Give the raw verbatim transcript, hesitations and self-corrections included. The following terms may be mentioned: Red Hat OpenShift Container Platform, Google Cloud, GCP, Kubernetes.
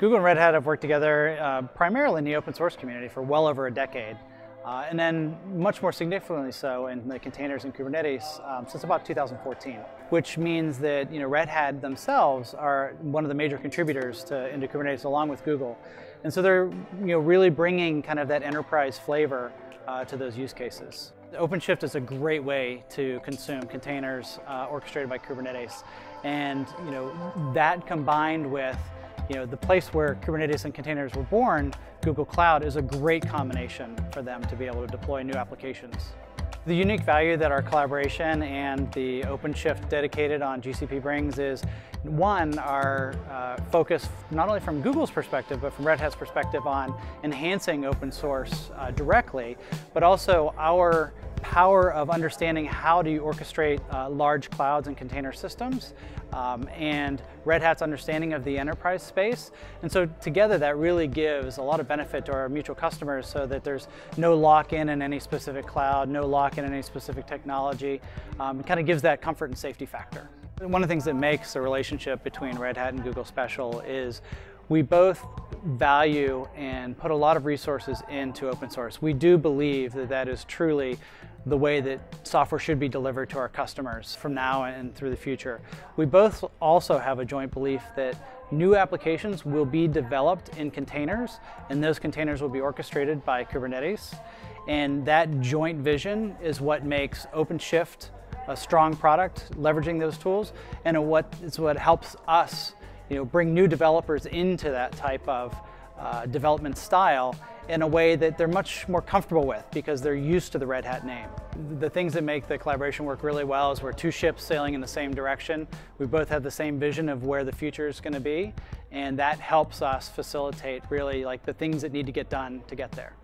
Google and Red Hat have worked together uh, primarily in the open source community for well over a decade, uh, and then much more significantly so in the containers and Kubernetes um, since about two thousand fourteen, which means that you know Red Hat themselves are one of the major contributors to into Kubernetes along with Google, and so they're you know really bringing kind of that enterprise flavor uh, to those use cases. OpenShift is a great way to consume containers uh, orchestrated by Kubernetes, and you know that combined with you know the place where Kubernetes and containers were born, Google Cloud, is a great combination for them to be able to deploy new applications. The unique value that our collaboration and the OpenShift dedicated on G C P brings is, one, our uh, focus not only from Google's perspective, but from Red Hat's perspective on enhancing open source uh, directly, but also our power of understanding how do you orchestrate uh, large clouds and container systems, um, and Red Hat's understanding of the enterprise space. And so together that really gives a lot of benefit to our mutual customers so that there's no lock-in in any specific cloud, no lock-in in any specific technology. Um, it kind of gives that comfort and safety factor. One of the things that makes the relationship between Red Hat and Google special is we both value and put a lot of resources into open source. We do believe that that is truly the way that software should be delivered to our customers from now and through the future. We both also have a joint belief that new applications will be developed in containers, and those containers will be orchestrated by Kubernetes. And that joint vision is what makes OpenShift a strong product, leveraging those tools, and what, it's what helps us you know, bring new developers into that type of uh, development style in a way that they're much more comfortable with because they're used to the Red Hat name. The things that make the collaboration work really well is we're two ships sailing in the same direction. We both have the same vision of where the future is going to be, and that helps us facilitate really like the things that need to get done to get there.